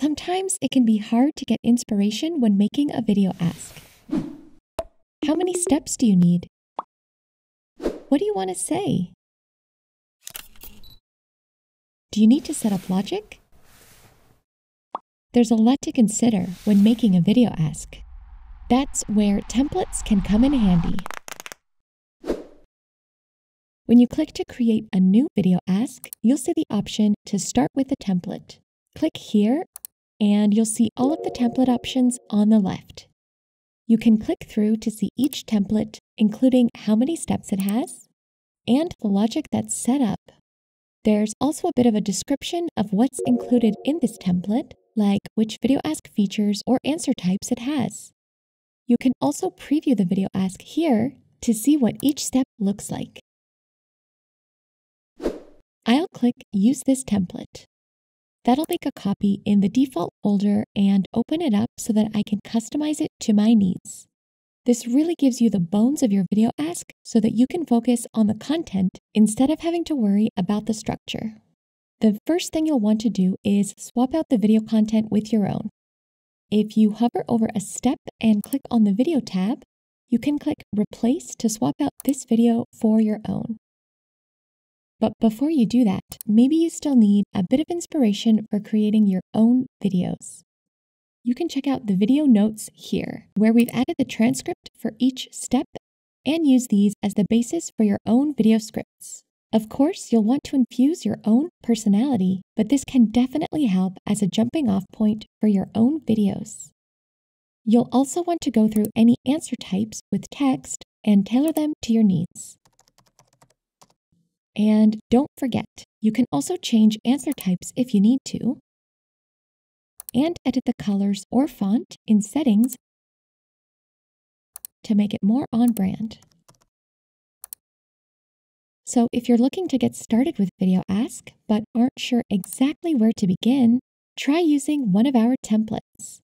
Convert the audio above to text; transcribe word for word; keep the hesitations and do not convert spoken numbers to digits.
Sometimes it can be hard to get inspiration when making a video ask. How many steps do you need? What do you want to say? Do you need to set up logic? There's a lot to consider when making a video ask. That's where templates can come in handy. When you click to create a new video ask, you'll see the option to start with a template. Click here, and you'll see all of the template options on the left. You can click through to see each template, including how many steps it has, and the logic that's set up. There's also a bit of a description of what's included in this template, like which video ask features or answer types it has. You can also preview the video ask here to see what each step looks like. I'll click Use this template. That'll make a copy in the default folder and open it up so that I can customize it to my needs. This really gives you the bones of your video ask so that you can focus on the content instead of having to worry about the structure. The first thing you'll want to do is swap out the video content with your own. If you hover over a step and click on the video tab, you can click Replace to swap out this video for your own. But before you do that, maybe you still need a bit of inspiration for creating your own videos. You can check out the video notes here, where we've added the transcript for each step and use these as the basis for your own video scripts. Of course, you'll want to infuse your own personality, but this can definitely help as a jumping off point for your own videos. You'll also want to go through any answer types with text and tailor them to your needs. And don't forget, you can also change answer types if you need to, and edit the colors or font in settings to make it more on-brand. So if you're looking to get started with Video Ask but aren't sure exactly where to begin, try using one of our templates.